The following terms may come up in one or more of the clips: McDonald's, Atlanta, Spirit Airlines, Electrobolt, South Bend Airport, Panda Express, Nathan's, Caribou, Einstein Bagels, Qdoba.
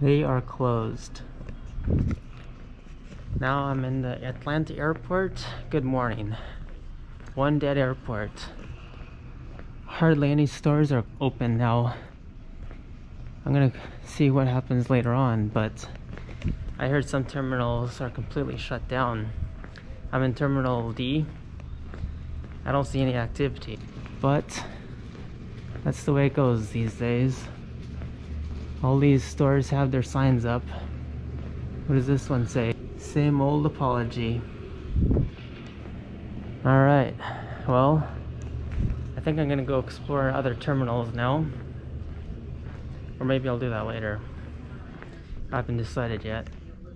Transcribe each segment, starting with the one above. They are closed. Now I'm in the Atlanta airport. Good morning. One dead airport. Hardly any stores are open now. I'm gonna see what happens later on, but I heard some terminals are completely shut down. I'm in Terminal D. I don't see any activity, but that's the way it goes these days. All these stores have their signs up. What does this one say? Same old apology. Alright, well, I think I'm gonna go explore other terminals now. Or maybe I'll do that later. I haven't decided yet.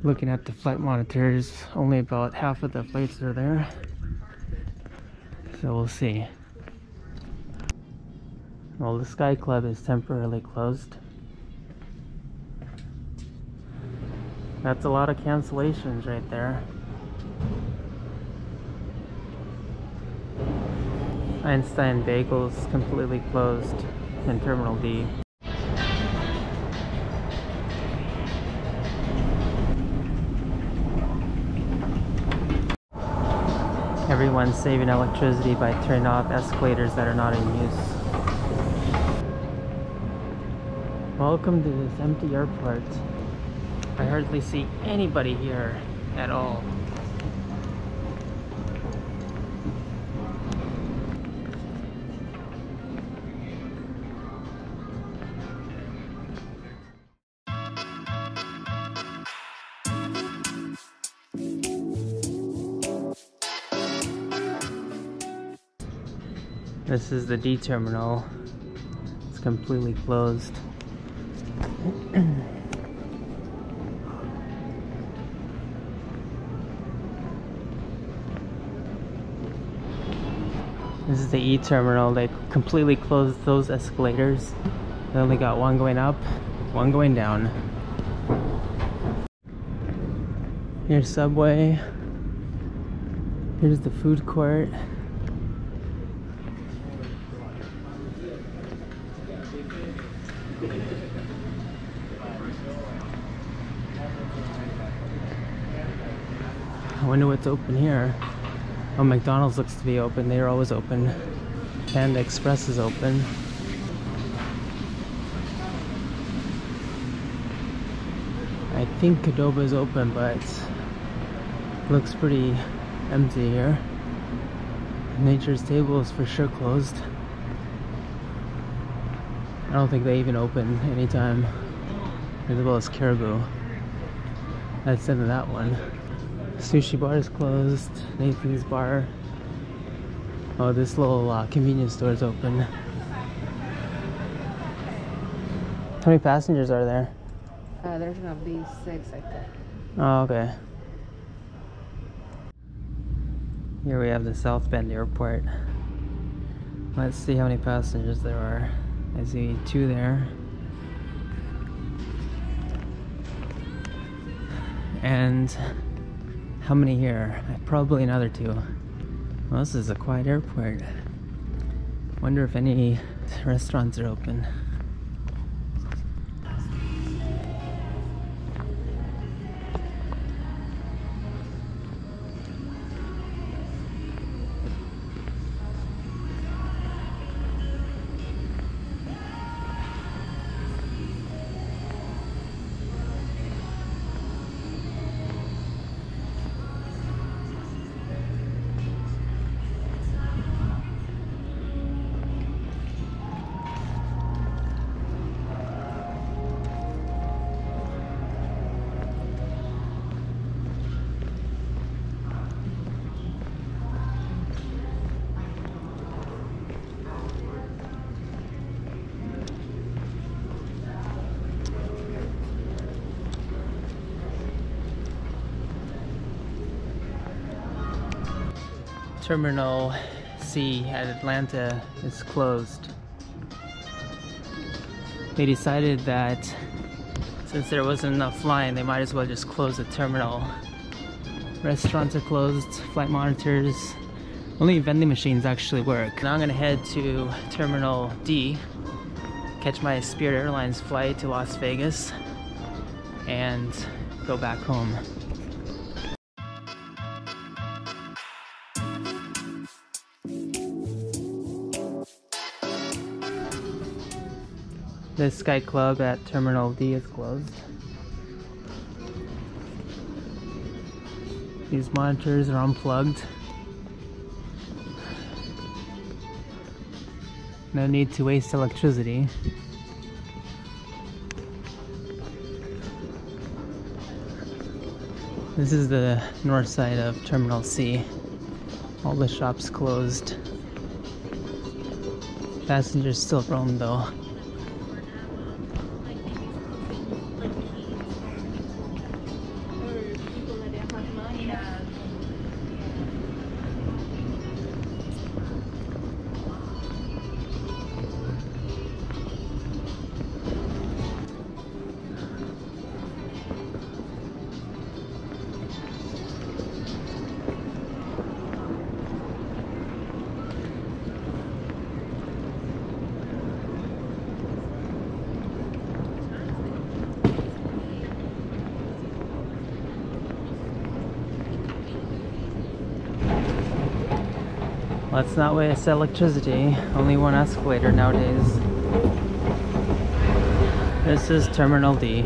Looking at the flight monitors, only about half of the flights are there. So we'll see. Well, the Sky Club is temporarily closed. That's a lot of cancellations right there. Einstein Bagels completely closed in Terminal D. Everyone's saving electricity by turning off escalators that are not in use. Welcome to this empty airport. I hardly see anybody here at all. This is the D terminal. It's completely closed. This is the E terminal. They completely closed those escalators. They only got one going up, one going down. Here's Subway. Here's the food court. I wonder what's open here. Oh, McDonald's looks to be open. They're always open. Panda Express is open. I think Qdoba is open, but it looks pretty empty here. Nature's Table is for sure closed. I don't think they even open anytime. As well as Caribou. That's the end of that one. Sushi bar is closed. Nathan's bar. Oh, this little convenience store is open. How many passengers are there? There's gonna be 6, I think. Oh, okay. Here we have the South Bend Airport. Let's see how many passengers there are. I see 2 there. And how many here? Probably another 2. Well, this is a quiet airport. Wonder if any restaurants are open. Terminal C at Atlanta is closed. They decided that since there wasn't enough flying, they might as well just close the terminal. Restaurants are closed, flight monitors, only vending machines actually work. Now I'm gonna head to Terminal D, catch my Spirit Airlines flight to Las Vegas, and go back home. The Sky Club at Terminal D is closed. These monitors are unplugged. No need to waste electricity. This is the north side of Terminal C. All the shops closed. Passengers still roam though. Let's not waste electricity, only one escalator nowadays. This is Terminal D.